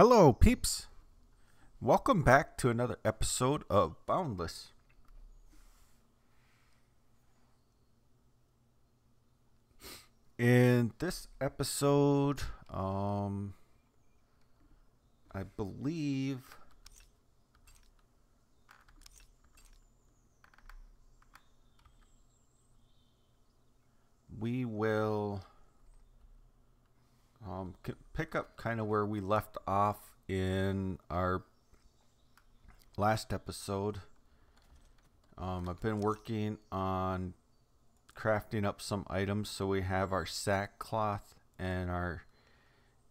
Hello peeps, welcome back to another episode of Boundless. In this episode, I believe we will pick up kind of where we left off in our last episode. I've been working on crafting up some items, so we have our sackcloth and our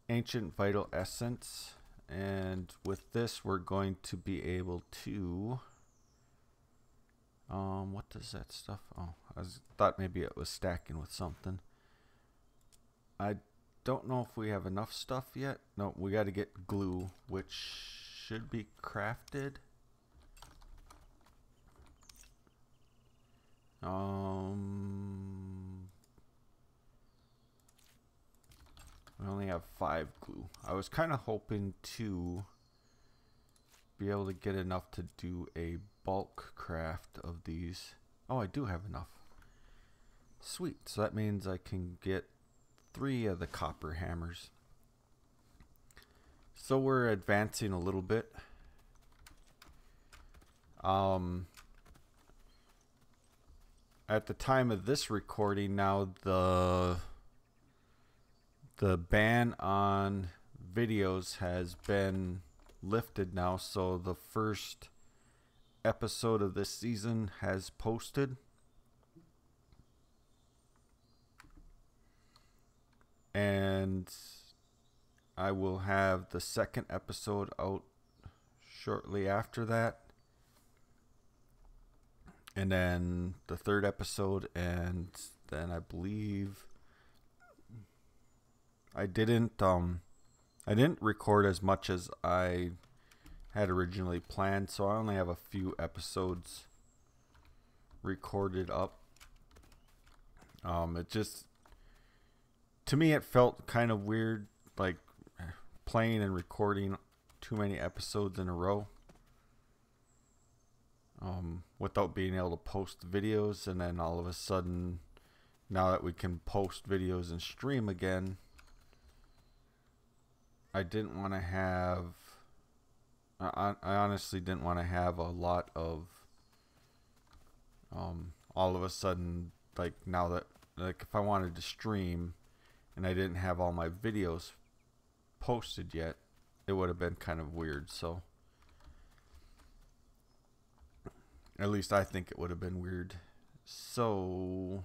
ancient vital essence, and with this we're going to be able to what does that stuff? Oh, I thought maybe it was stacking with something. I don't know if we have enough stuff yet. No, we got to get glue, which should be crafted. We only have 5 glue. I was kind of hoping to be able to get enough to do a bulk craft of these. Oh, I do have enough. Sweet. So that means I can get 3 of the copper hammers. So we're advancing a little bit. At the time of this recording, now the ban on videos has been lifted now, so the first episode of this season has posted. And I will have the second episode out shortly after that, and then the third episode, and then I believe I didn't record as much as I had originally planned, so I only have a few episodes recorded up. It just, to me, it felt kind of weird, like playing and recording too many episodes in a row without being able to post videos. And then all of a sudden, now that we can post videos and stream again, I didn't want to have, I honestly didn't want to have a lot of all of a sudden, like now that, like if I wanted to stream and I didn't have all my videos posted yet, it would have been kind of weird. So at least I think it would have been weird. So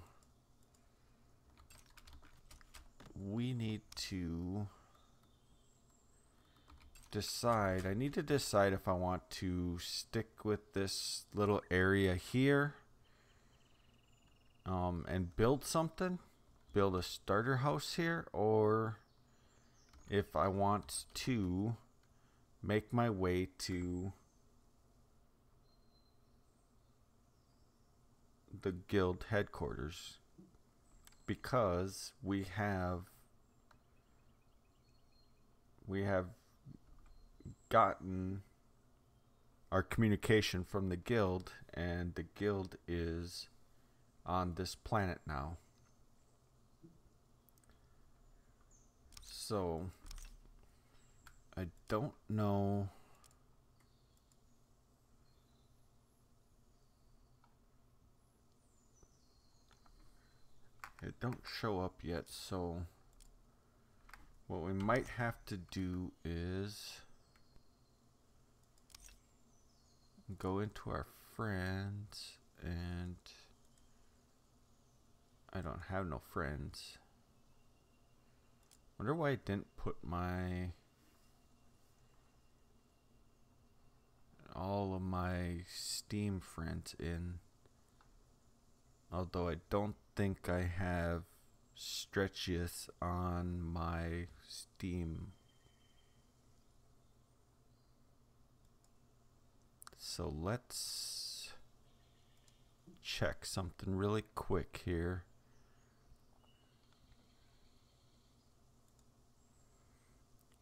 we need to decide. I need to decide if I want to stick with this little area here and build something. Build a starter house here, or if I want to make my way to the guild headquarters, because we have gotten our communication from the guild, and the guild is on this planet now. So I don't know. It don't show up yet, so what we might have to do is go into our friends, and I don't have no friends. Wonder why I didn't put my all of my Steam friends in. Although I don't think I have Stretchius on my Steam. So let's check something really quick here.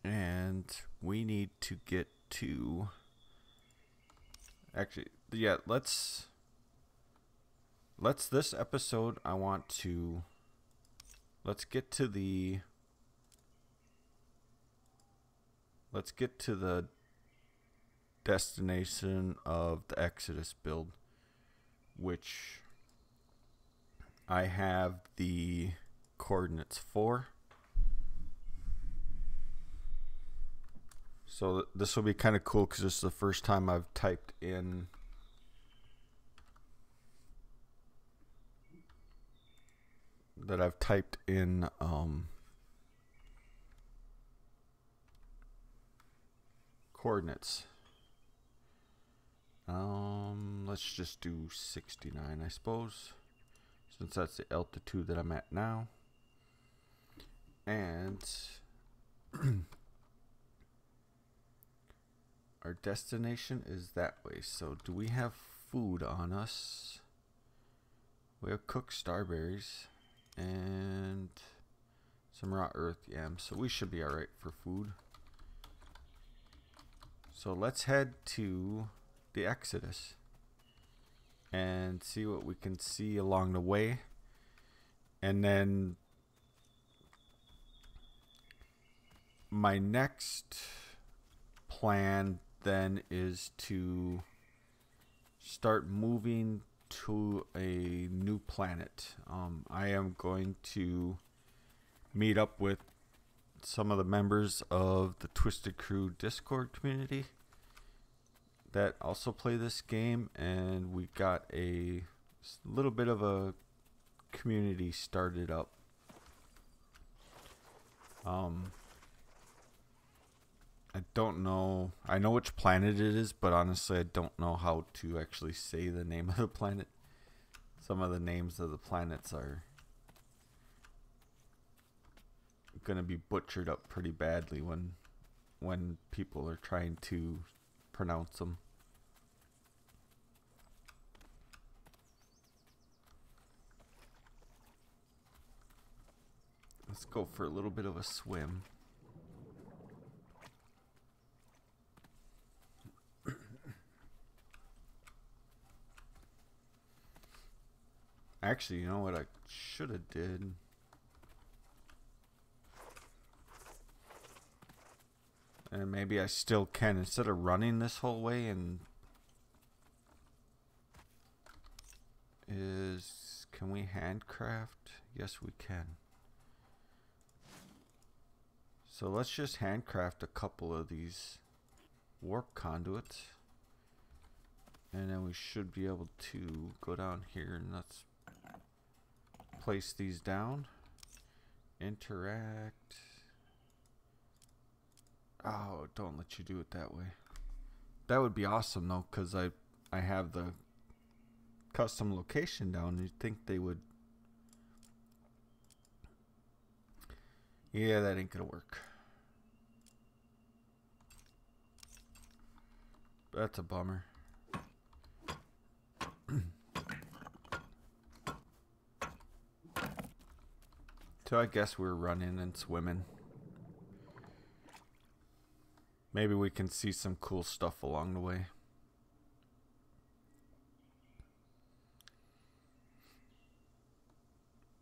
And we need to get to... Actually, yeah, let's this episode, I want to... Let's get to the destination of the Exodus build, which I have the coordinates for. So this will be kind of cool because this is the first time I've typed in coordinates. Let's just do 69, I suppose, since that's the altitude that I'm at now. And our destination is that way. So do we have food on us? We have cooked starberries and some raw earth yams, so we should be alright for food. So let's head to the Exodus and see what we can see along the way, and then my next plan then is to start moving to a new planet. I am going to meet up with some of the members of the Twisted Crew Discord community that also play this game, and we got a little bit of a community started up. I don't know. I know which planet it is, but honestly, I don't know how to actually say the name of the planet. Some of the names of the planets are going to be butchered up pretty badly when people are trying to pronounce them. Let's go for a little bit of a swim. Actually, you know what I should have did? And maybe I still can, instead of running this whole way, and can we handcraft? Yes, we can. So let's just handcraft a couple of these warp conduits, and then we should be able to go down here, and let's place these down. Interact. Oh, don't let you do it that way. That would be awesome though, because I have the custom location down. You'd think they would. Yeah, that ain't gonna work. That's a bummer. So I guess we're running and swimming. Maybe we can see some cool stuff along the way.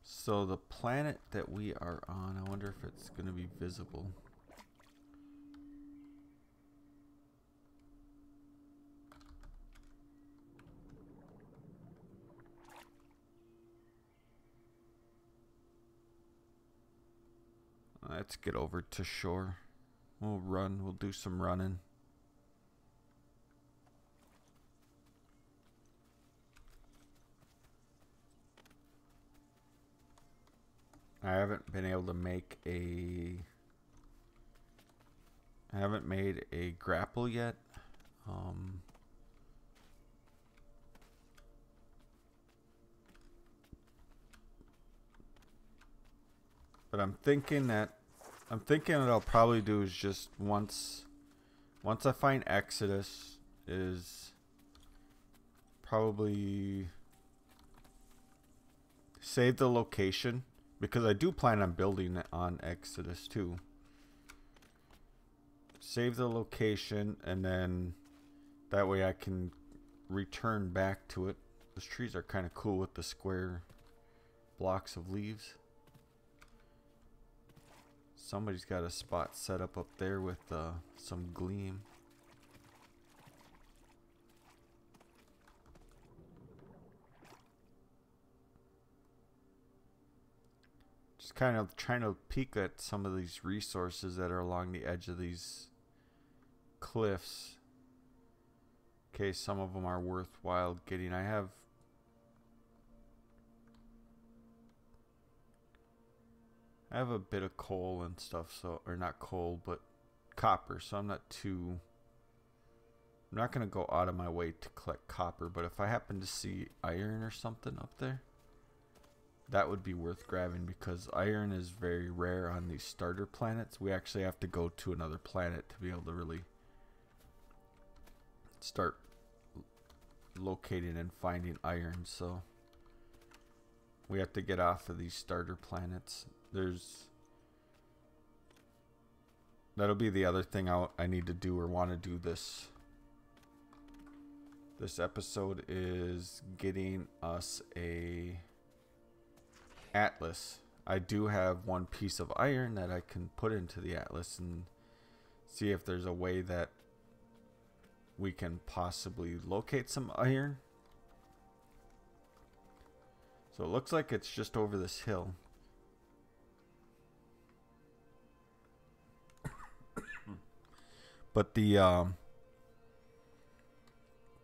So the planet that we are on, I wonder if it's going to be visible. Let's get over to shore. We'll run. We'll do some running. I haven't been able to make a... I haven't made a grapple yet. But I'm thinking what I'll probably do is just once I find Exodus is probably save the location, because I do plan on building on Exodus too. save the location, and then that way I can return back to it. Those trees are kind of cool with the square blocks of leaves. Somebody's got a spot set up there with some gleam. Just kind of trying to peek at some of these resources that are along the edge of these cliffs. Okay, some of them are worthwhile getting. I have a bit of coal and stuff, so, or not coal, but copper, so I'm not gonna go out of my way to collect copper, but if I happen to see iron or something up there, that would be worth grabbing, because iron is very rare on these starter planets. We actually have to go to another planet to be able to really start locating and finding iron, so we have to get off of these starter planets. That'll be the other thing I need to do or want to do this episode, is getting us a atlas. I do have one piece of iron that I can put into the atlas and see if there's a way that we can possibly locate some iron. So it looks like it's just over this hill. But the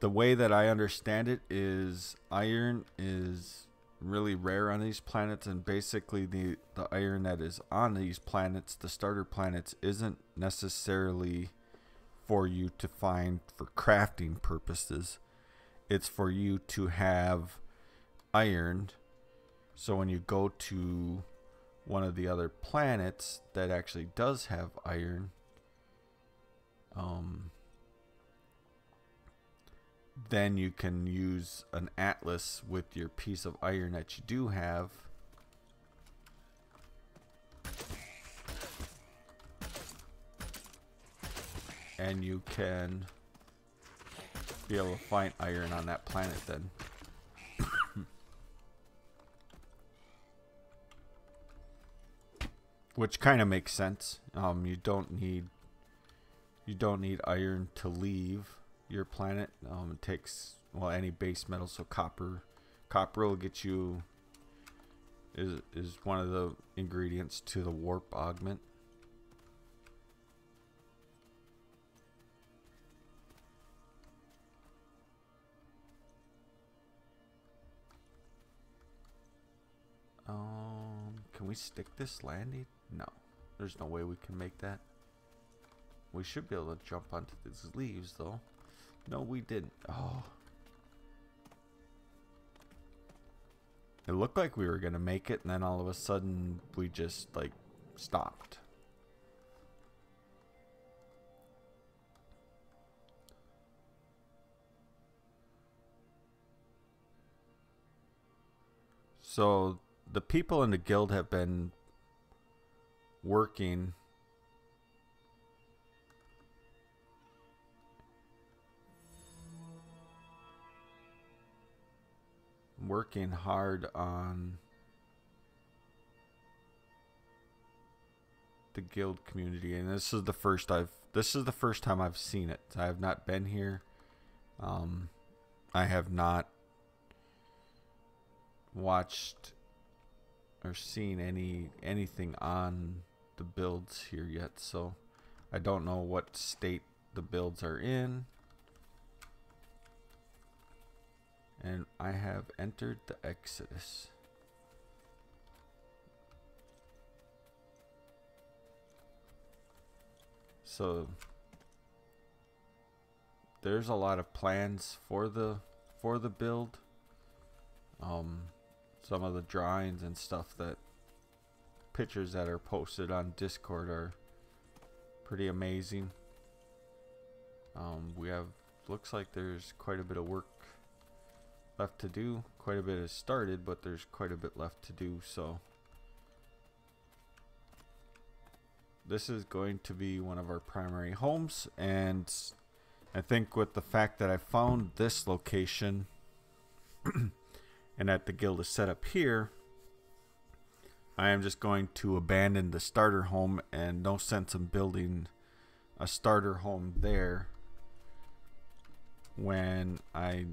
way that I understand it is iron is really rare on these planets, and basically the iron that is on these planets, the starter planets, isn't necessarily for you to find for crafting purposes. It's for you to have iron, so when you go to one of the other planets that actually does have iron, then you can use an atlas with your piece of iron that you do have and you can be able to find iron on that planet then. Which kind of makes sense. You don't need iron to leave your planet. It takes, well, any base metal, so copper will get you, is one of the ingredients to the warp augment. Can we stick this landing? No, there's no way we can make that. We should be able to jump onto these leaves, though. No, we didn't. Oh. It looked like we were going to make it, and then all of a sudden, we just, like, stopped. So, the people in the guild have been working hard on the guild community, and this is the first time I've seen it. I have not been here. I have not watched or seen anything on the builds here yet, so I don't know what state the builds are in. And I have entered the Exodus. So there's a lot of plans for the build. Some of the drawings and stuff, that pictures that are posted on Discord, are pretty amazing. We have, looks like there's quite a bit of work left to do. Quite a bit has started, but there's quite a bit left to do, so This is going to be one of our primary homes, and I think with the fact that I found this location and that the guild is set up here, I am just going to abandon the starter home, and no sense in building a starter home there when I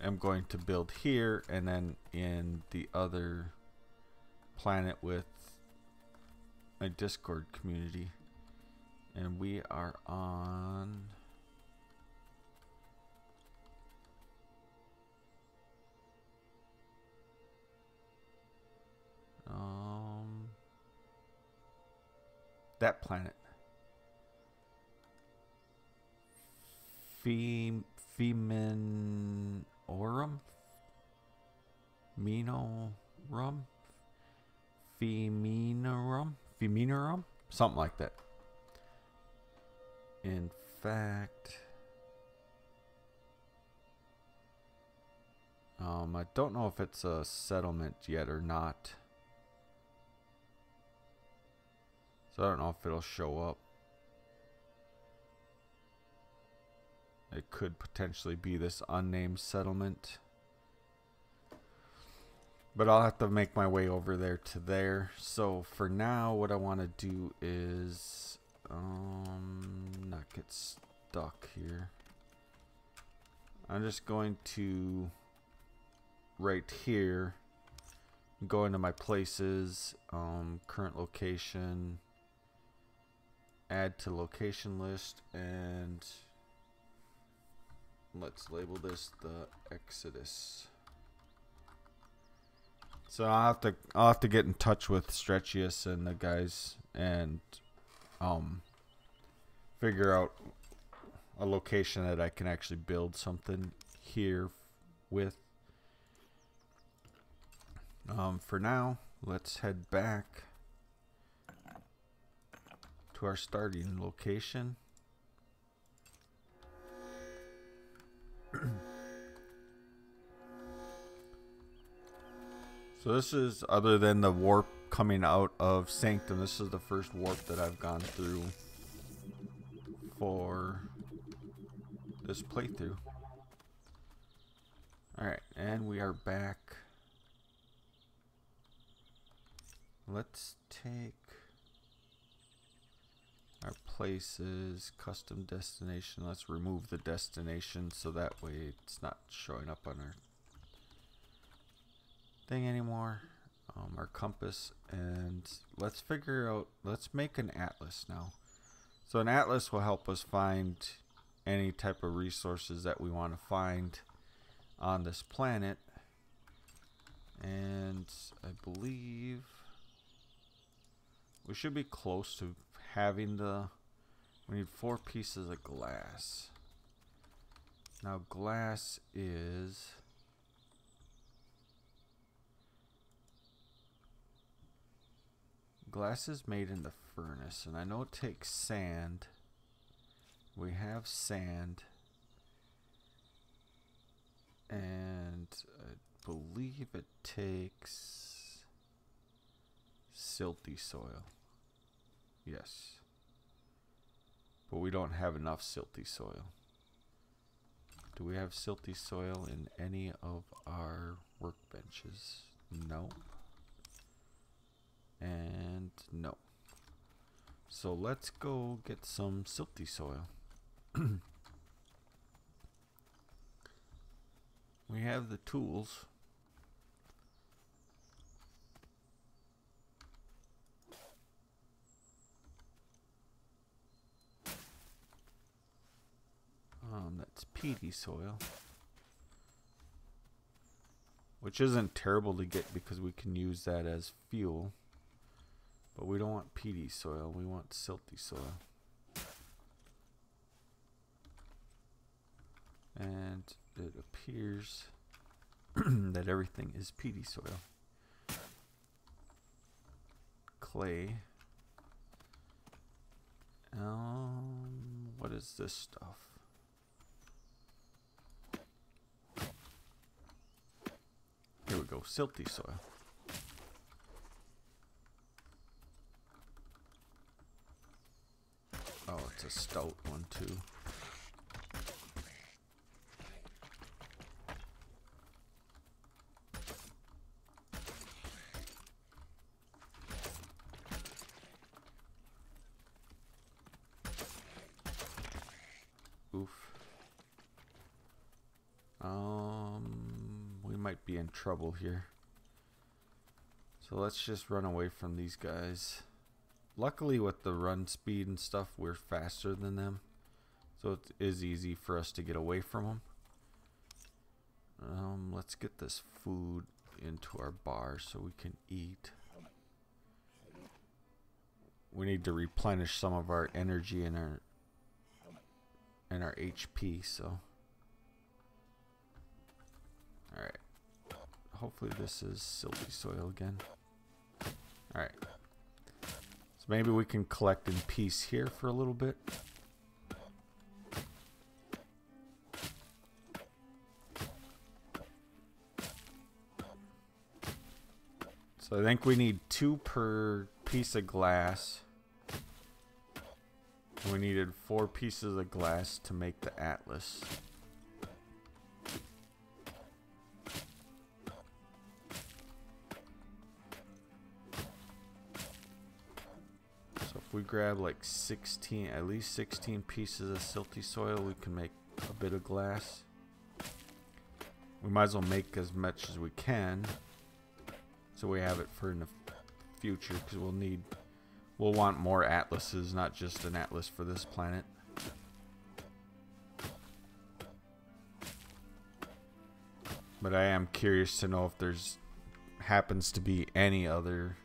am going to build here and then in the other planet with my Discord community. And we are on that planet. Feminorum? Minorum? Feminorum? Feminorum? Something like that. In fact, I don't know if it's a settlement yet or not. So I don't know if it'll show up. It could potentially be this unnamed settlement. But I'll have to make my way over there to there. So for now, what I want to do is not get stuck here. I'm just going to, right here, go into my places, current location, add to location list, and let's label this the Exodus. So I'll have to get in touch with Stretchius and the guys and figure out a location that I can actually build something here with. For now, let's head back to our starting location. So this is, other than the warp coming out of Sanctum, this is the first warp that I've gone through for this playthrough. Alright, and we are back. Let's take our places, custom destination. Let's remove the destination so that way it's not showing up on our thing anymore. Our compass, and let's figure out, let's make an atlas now. So an atlas will help us find any type of resources that we want to find on this planet. And I believe we should be close to having the, we need 4 pieces of glass. Now glass is, glass is made in the furnace, and I know it takes sand. We have sand, and I believe it takes silty soil. Yes, but we don't have enough silty soil. Do we have silty soil in any of our workbenches? No, and no. So let's go get some silty soil. We have the tools. That's peaty soil, which isn't terrible to get because we can use that as fuel, but we don't want peaty soil, we want silty soil. And it appears that everything is peaty soil. Clay. What is this stuff? Here we go, silty soil. a stout one too. We might be in trouble here. So let's just run away from these guys. Luckily with the run speed and stuff, we're faster than them. So it is easy for us to get away from them. Let's get this food into our bar so we can eat. We need to replenish some of our energy and our HP, so. Alright. Hopefully this is silty soil again. Alright. So maybe we can collect in peace here for a little bit. So I think we need 2 per piece of glass. We needed 4 pieces of glass to make the atlas. So if we grab like 16, at least 16 pieces of silty soil, we can make a bit of glass. We might as well make as much as we can, so we have it for in the future, because we'll want more atlases, not just an atlas for this planet. But I am curious to know if there's happens to be any other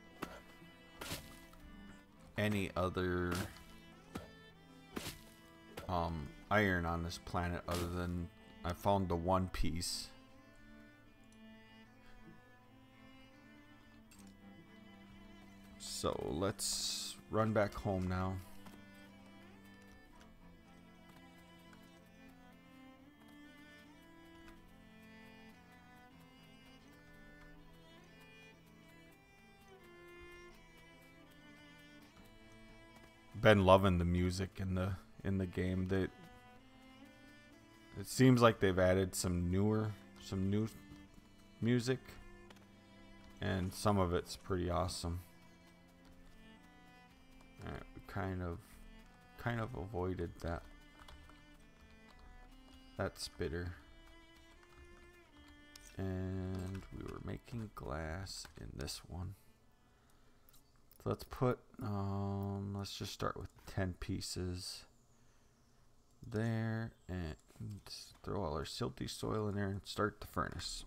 iron on this planet other than I found the one piece. So let's run back home now. Been loving the music in the game. That it seems like they've added some new music, and some of it's pretty awesome. Alright, we kind of avoided that spitter. And we were making glass in this one. So let's put let's just start with 10 pieces there and throw all our silty soil in there and start the furnace.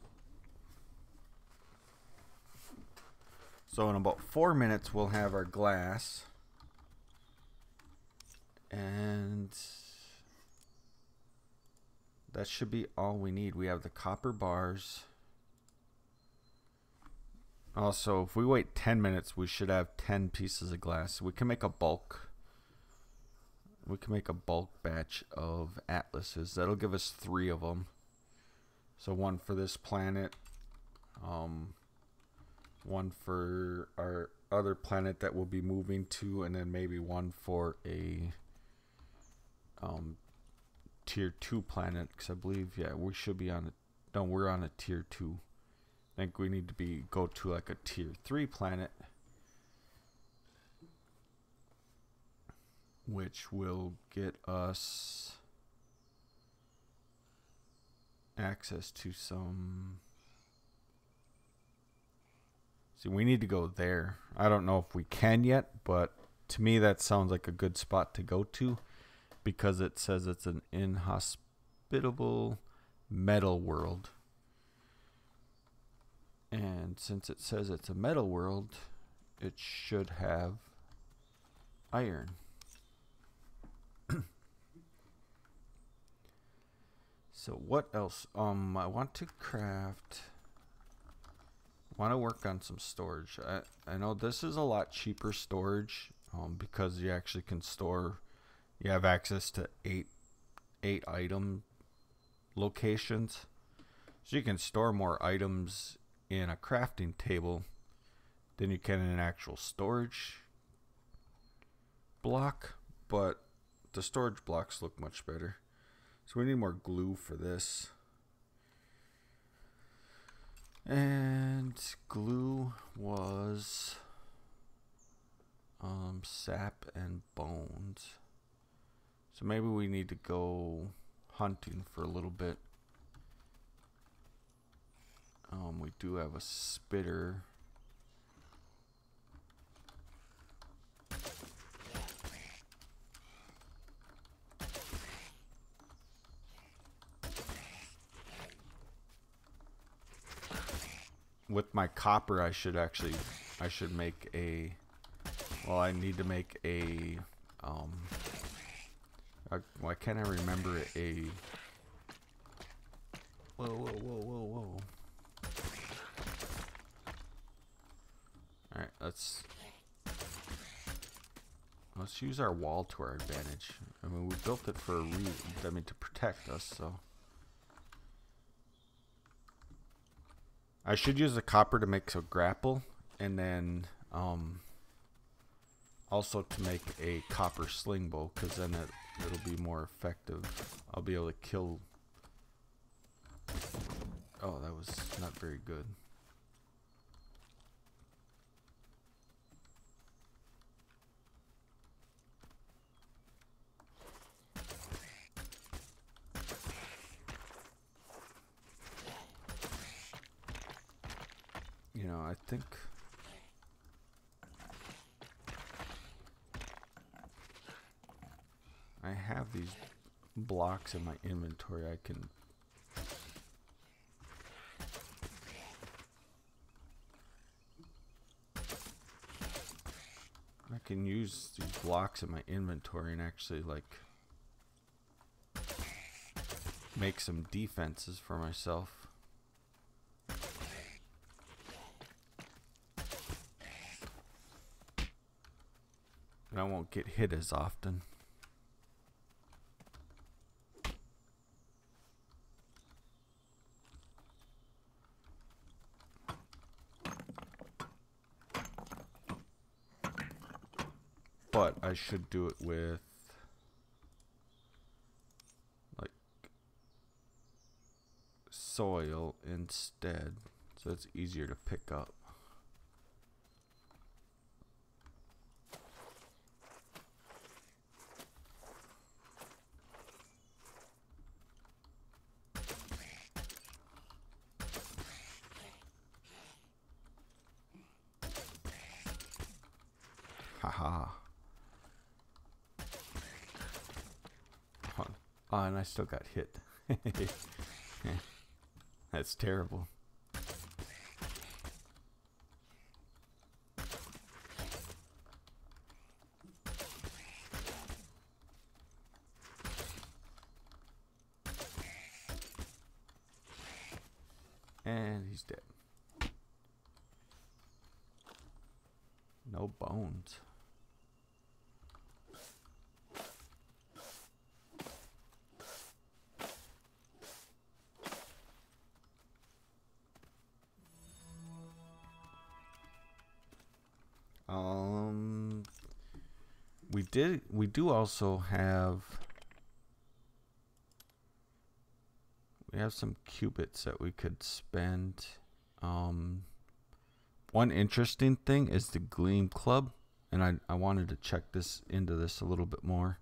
So in about 4 minutes we'll have our glass. And that should be all we need. We have the copper bars. Also, if we wait 10 minutes, we should have 10 pieces of glass. We can make a bulk. We can make a bulk batch of atlases. That'll give us 3 of them. So one for this planet, one for our other planet that we'll be moving to, and then maybe one for a tier 2 planet, because I believe, yeah, we should be on a, no, we're on a tier 2. I think we need to go to like a tier 3 planet, which will get us access to some. See, we need to go there. I don't know if we can yet, but to me that sounds like a good spot to go to, because it says it's an inhospitable metal world. And since it says it's a metal world, it should have iron. So what else? I want to work on some storage. I know this is a lot cheaper storage, because you actually can store. You have access to eight item locations, so you can store more items in a crafting table than you can in an actual storage block. But the storage blocks look much better. So we need more glue for this. And glue was sap and bones. So maybe we need to go hunting for a little bit. We do have a spitter. With my copper, I should make a, well, I need to make a, why can't I remember a, whoa. Alright, let's use our wall to our advantage. I mean, we built it for a reason, I mean, to protect us, so. I should use the copper to make a grapple, and then also to make a copper sling bow, because then it'll be more effective. I'll be able to kill... Oh, that was not very good. You know, I think I have these blocks in my inventory. I can use these blocks in my inventory and actually like make some defenses for myself. And I won't get hit as often. But I should do it with like soil instead, so it's easier to pick up. Oh, and I still got hit. That's terrible. And he's dead. No bones. We do also have, we have some cubits that we could spend. One interesting thing is the Gleam Club, and I wanted to check into this a little bit more.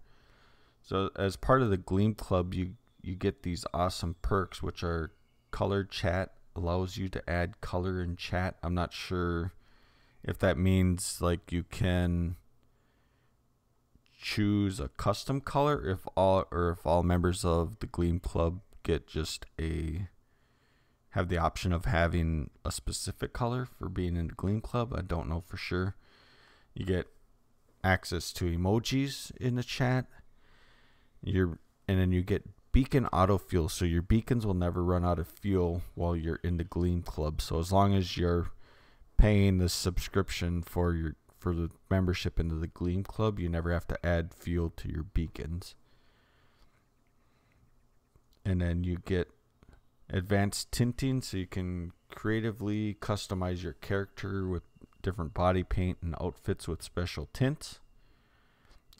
So as part of the Gleam Club, you get these awesome perks, which are color chat, allows you to add color in chat. I'm not sure if that means like you can choose a custom color, if all members of the Gleam Club get have the option of having a specific color for being in the Gleam Club. I don't know for sure. You get access to emojis in the chat. And then you get beacon auto fuel, so your beacons will never run out of fuel while you're in the Gleam Club. So as long as you're paying the subscription for the membership into the Gleam Club, you never have to add fuel to your beacons. And then you get advanced tinting, so you can creatively customize your character with different body paint and outfits with special tints.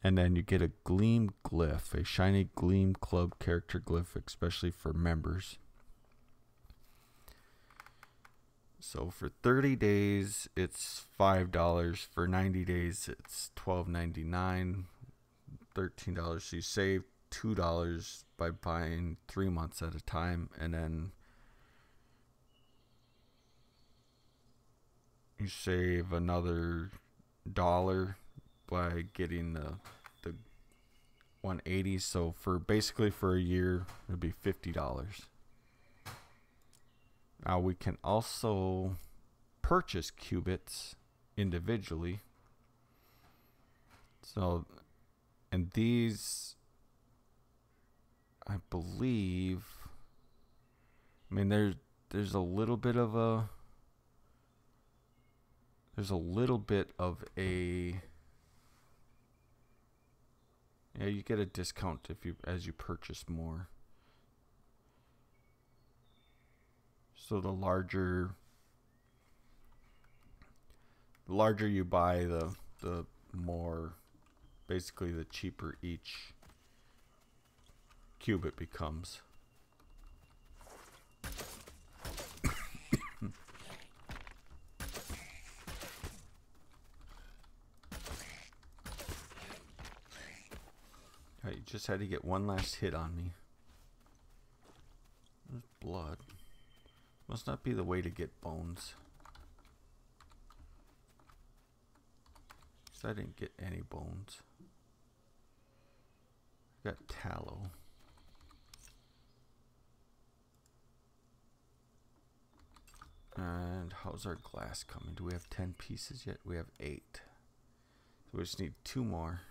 And then you get a Gleam Glyph, a shiny Gleam Club character glyph, especially for members. So for 30 days, it's $5. For 90 days, it's $12.99, $13. So you save $2 by buying 3 months at a time. And then you save another $1 by getting the 180. So for basically for a year, it'd be $50. Now we can also purchase qubits individually. So, and these, I believe, I mean, there's a little bit of a, yeah, you get a discount if you, as you purchase more. So the larger you buy, the more, basically the cheaper each qubit becomes. All right, you just had to get one last hit on me. There's blood. Must not be the way to get bones. So I didn't get any bones. Got tallow. And how's our glass coming? Do we have 10 pieces yet? We have 8. So we just need 2 more.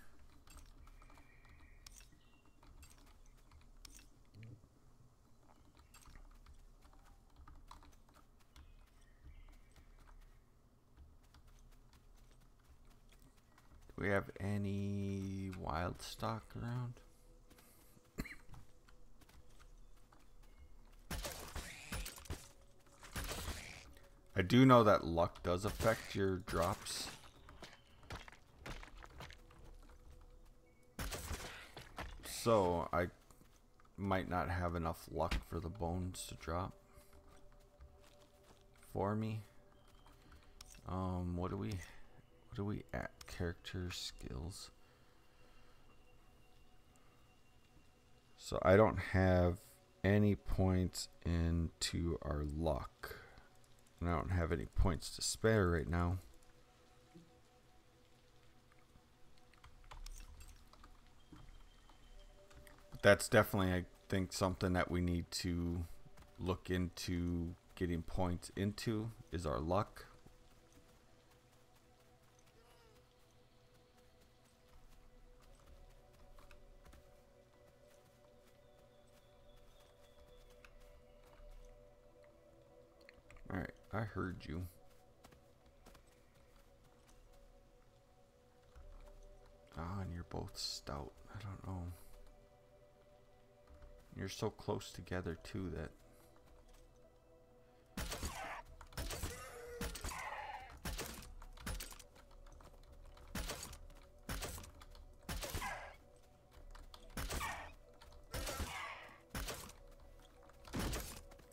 We have any wild stock around? I do know that luck does affect your drops. So I might not have enough luck for the bones to drop for me. What do we at? Character skills. So I don't have any points into our luck. And I don't have any points to spare right now. But that's definitely, I think, something that we need to look into getting points into is our luck. Alright, I heard you. Ah, and you're both stout. I don't know. You're so close together, too, that...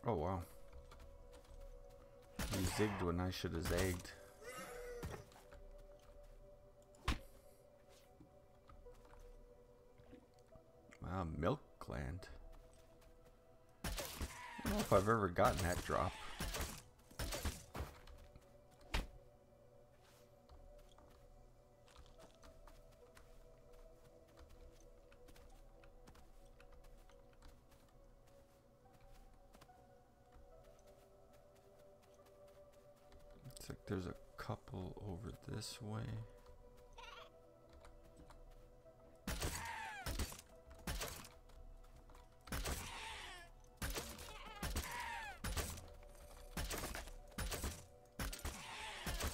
Oh, wow. You zigged when I should have zagged. Wow, milk gland. I don't know if I've ever gotten that drop. Like there's a couple over this way.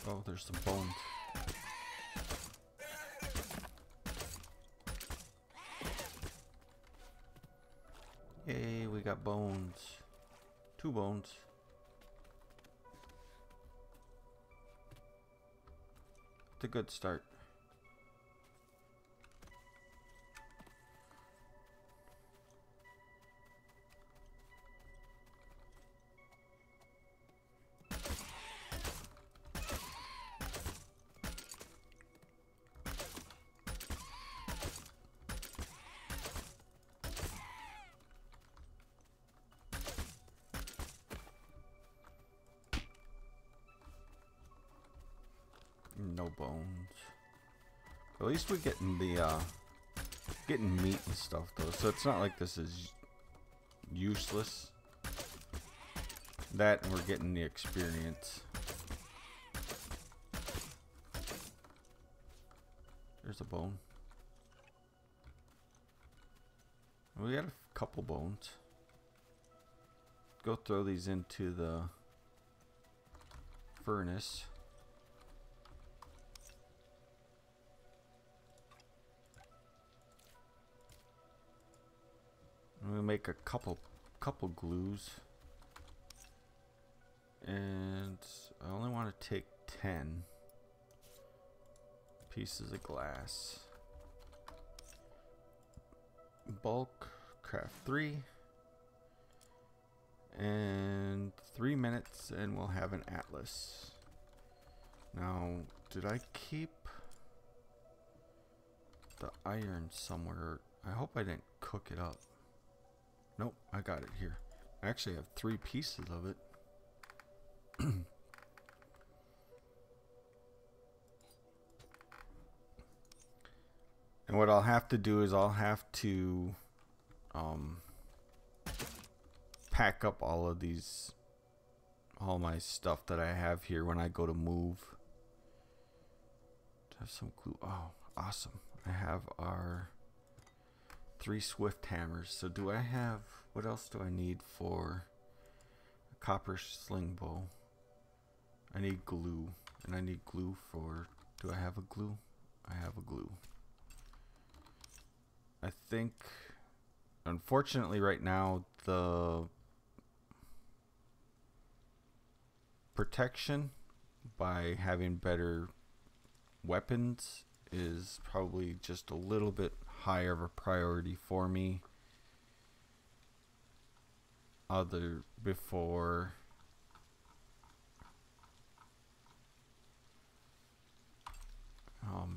Oh, there's some bones. Yay, we got bones. 2 bones. A good start. no bones. At least we're getting the getting meat and stuff though, so it's not like this is useless. That, and we're getting the experience. There's a bone. We got a couple bones. Go throw these into the furnace. I'm gonna make a couple glues, and I only want to take 10 pieces of glass. Bulk craft 3 and 3 minutes, and we'll have an atlas. Now, did I keep the iron somewhere? I hope I didn't cook it up. Nope, I got it here. I actually have 3 pieces of it. And what I'll have to do is I'll have to pack up all my stuff that I have here when I go to move. Have some glue. Oh, awesome. I have our 3 swift hammers. So do I have, what else do I need for a copper sling bow? I need glue, and I need glue for, do I have a glue? I have a glue. I think, unfortunately right now, the protection by having better weapons is probably just a little bit higher of a priority for me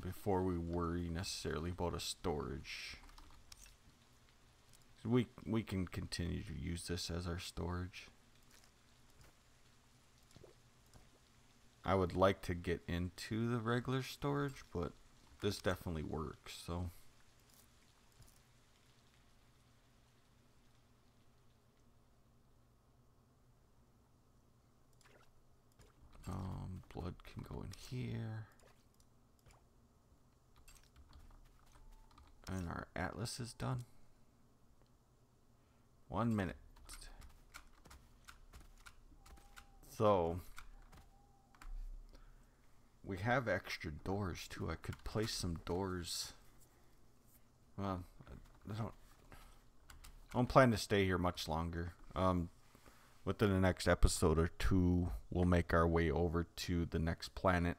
before we worry necessarily about a storage. We can continue to use this as our storage. I would like to get into the regular storage, but this definitely works. So blood can go in here. And our atlas is done. 1 minute. So we have extra doors too. I could place some doors. Well, I don't plan to stay here much longer. Within the next episode or 2, we'll make our way over to the next planet,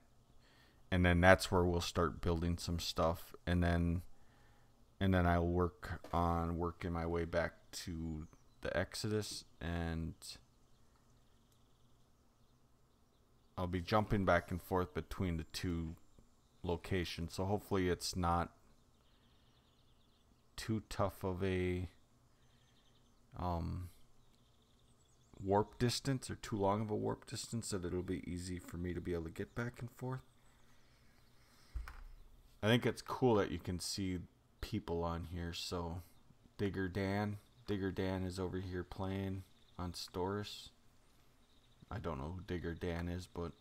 and then that's where we'll start building some stuff, and then I'll work on working my way back to the Exodus, and I'll be jumping back and forth between the 2 locations, so hopefully it's not too tough of a warp distance, or too long of a warp distance, that it'll be easy for me to be able to get back and forth. I think it's cool that you can see people on here. So Digger Dan is over here playing on Storis. I don't know who Digger Dan is, but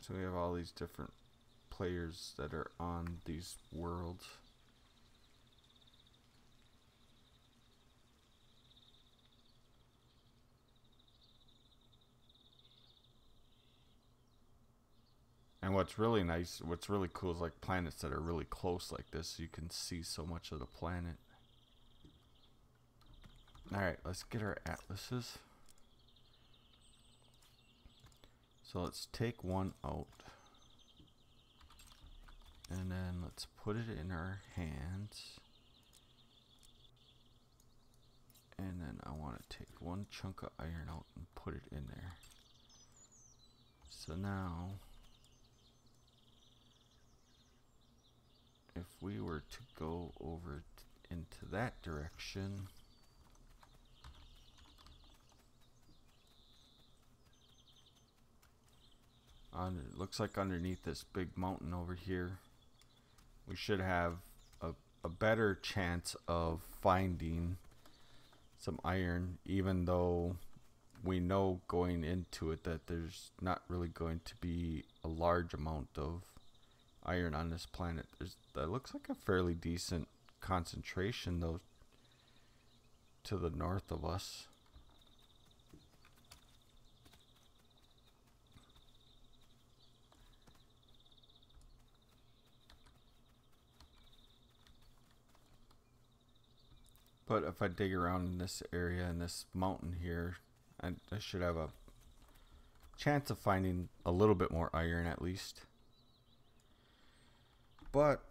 so we have all these different players that are on these worlds. And what's really nice, what's really cool is like planets that are really close like this, so you can see so much of the planet. Alright, let's get our atlases. So let's take one out. And then let's put it in our hands. And then I want to take one chunk of iron out and put it in there. So now, if we were to go over into that direction, It looks like underneath this big mountain over here, we should have a better chance of finding some iron, even though we know going into it that there's not really going to be a large amount of iron on this planet. That looks like a fairly decent concentration though to the north of us. But if I dig around in this area, in this mountain here, I should have a chance of finding a little bit more iron at least. But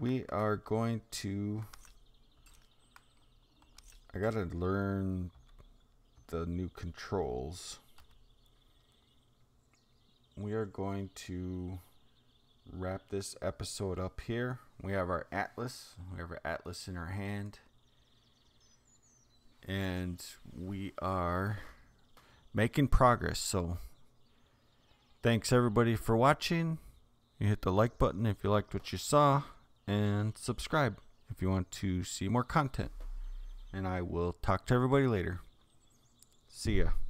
we are going to... I gotta learn the new controls. We are going to wrap this episode up here. We have our atlas. We have our atlas in our hand. And we are making progress. So thanks everybody for watching. You hit the like button if you liked what you saw, and subscribe if you want to see more content. And I will talk to everybody later. See ya.